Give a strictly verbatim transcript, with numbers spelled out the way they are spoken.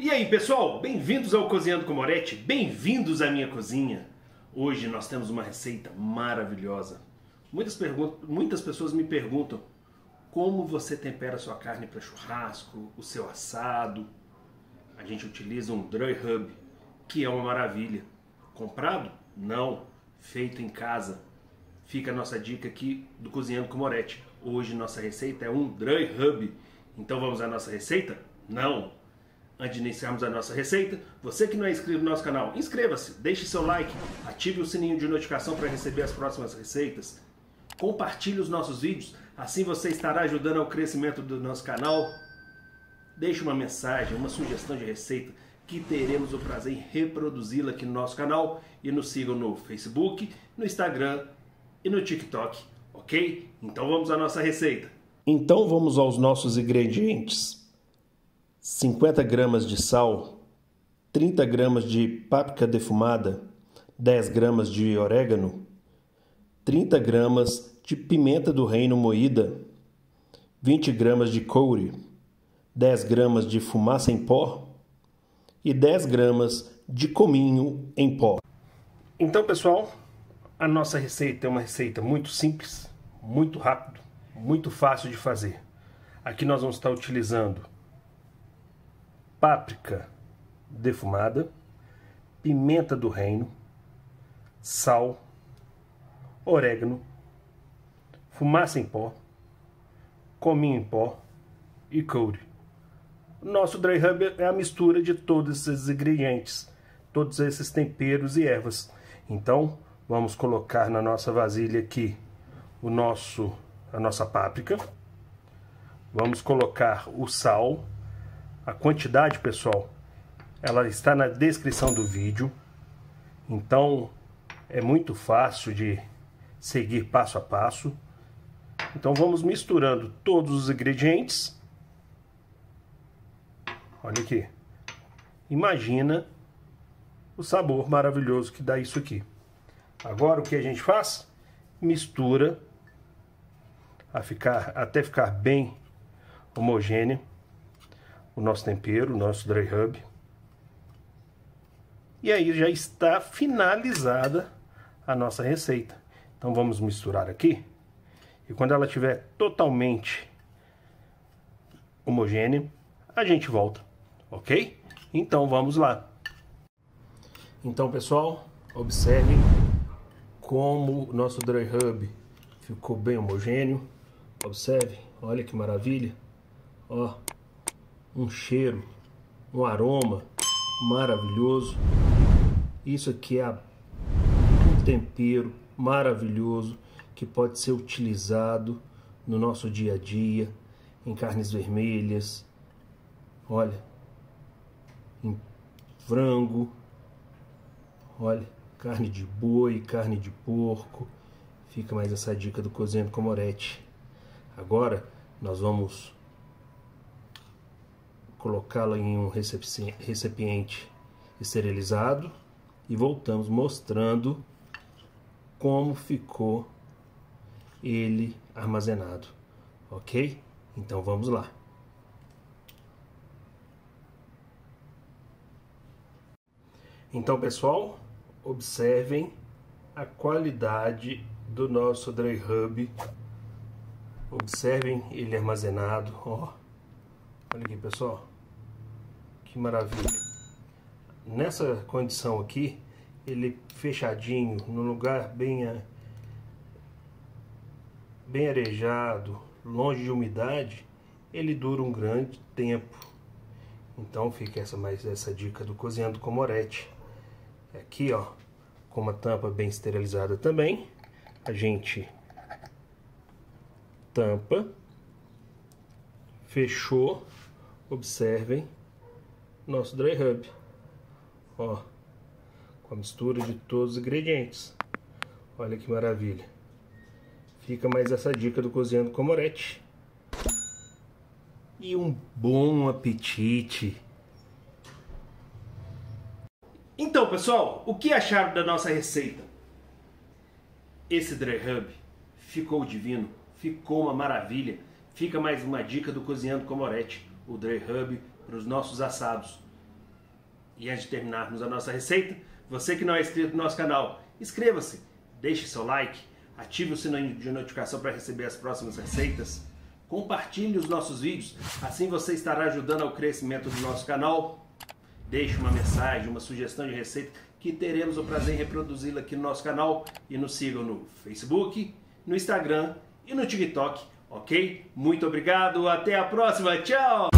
E aí pessoal, bem-vindos ao Cozinhando com Moretti, bem-vindos à minha cozinha. Hoje nós temos uma receita maravilhosa. Muitas, muitas pessoas me perguntam como você tempera sua carne para churrasco, o seu assado. A gente utiliza um dry rub, que é uma maravilha. Comprado? Não. Feito em casa. Fica a nossa dica aqui do Cozinhando com Moretti. Hoje nossa receita é um dry rub. Então vamos à nossa receita? Não! Antes de iniciarmos a nossa receita, você que não é inscrito no nosso canal, inscreva-se, deixe seu like, ative o sininho de notificação para receber as próximas receitas, compartilhe os nossos vídeos, assim você estará ajudando ao crescimento do nosso canal. Deixe uma mensagem, uma sugestão de receita, que teremos o prazer em reproduzi-la aqui no nosso canal, e nos sigam no Facebook, no Instagram e no TikTok, ok? Então vamos à nossa receita. Então vamos aos nossos ingredientes. cinquenta gramas de sal, trinta gramas de páprica defumada, dez gramas de orégano, trinta gramas de pimenta do reino moída, vinte gramas de curry, dez gramas de fumaça em pó e dez gramas de cominho em pó. Então pessoal, a nossa receita é uma receita muito simples, muito rápido, muito fácil de fazer. Aqui nós vamos estar utilizando páprica defumada, pimenta do reino, sal, orégano, fumaça em pó, cominho em pó e curry. Nosso dry rub é a mistura de todos esses ingredientes, todos esses temperos e ervas. Então, vamos colocar na nossa vasilha aqui o nosso, a nossa páprica. Vamos colocar o sal. A quantidade, pessoal, ela está na descrição do vídeo, então é muito fácil de seguir passo a passo. Então vamos misturando todos os ingredientes. Olha aqui. Imagina o sabor maravilhoso que dá isso aqui. Agora o que a gente faz? Mistura a ficar, até ficar bem homogêneo. O nosso tempero, o nosso dry rub. E aí já está finalizada a nossa receita. Então vamos misturar aqui. E quando ela estiver totalmente homogênea, a gente volta, ok? Então vamos lá. Então pessoal, observe como o nosso dry rub ficou bem homogêneo. Observe, olha que maravilha. Ó. Um cheiro, um aroma maravilhoso. Isso aqui é um tempero maravilhoso que pode ser utilizado no nosso dia a dia, em carnes vermelhas, olha, em frango, olha, carne de boi, carne de porco. Fica mais essa dica do Cozinhando com Moretti. Agora nós vamos colocá-la em um recipiente esterilizado e voltamos mostrando como ficou ele armazenado, ok? Então vamos lá. Então pessoal, observem a qualidade do nosso dry rub, observem ele armazenado, ó. Olha aqui pessoal, que maravilha. Nessa condição aqui, ele fechadinho, num lugar bem, bem arejado, longe de umidade, ele dura um grande tempo. Então fica essa, mais essa dica do Cozinhando com Moretti. Aqui ó, com uma tampa bem esterilizada também, a gente tampa, fechou. Observem nosso dry rub, ó, com a mistura de todos os ingredientes. Olha que maravilha. Fica mais essa dica do Cozinhando com Moretti. E um bom apetite. Então pessoal, o que acharam da nossa receita? Esse dry rub ficou divino, ficou uma maravilha. Fica mais uma dica do Cozinhando com Moretti, o dry rub para os nossos assados. E antes de terminarmos a nossa receita, você que não é inscrito no nosso canal, inscreva-se, deixe seu like, ative o sininho de notificação para receber as próximas receitas, compartilhe os nossos vídeos, assim você estará ajudando ao crescimento do nosso canal. Deixe uma mensagem, uma sugestão de receita que teremos o prazer em reproduzi-la aqui no nosso canal e nos sigam no Facebook, no Instagram e no TikTok, ok? Muito obrigado, até a próxima, tchau!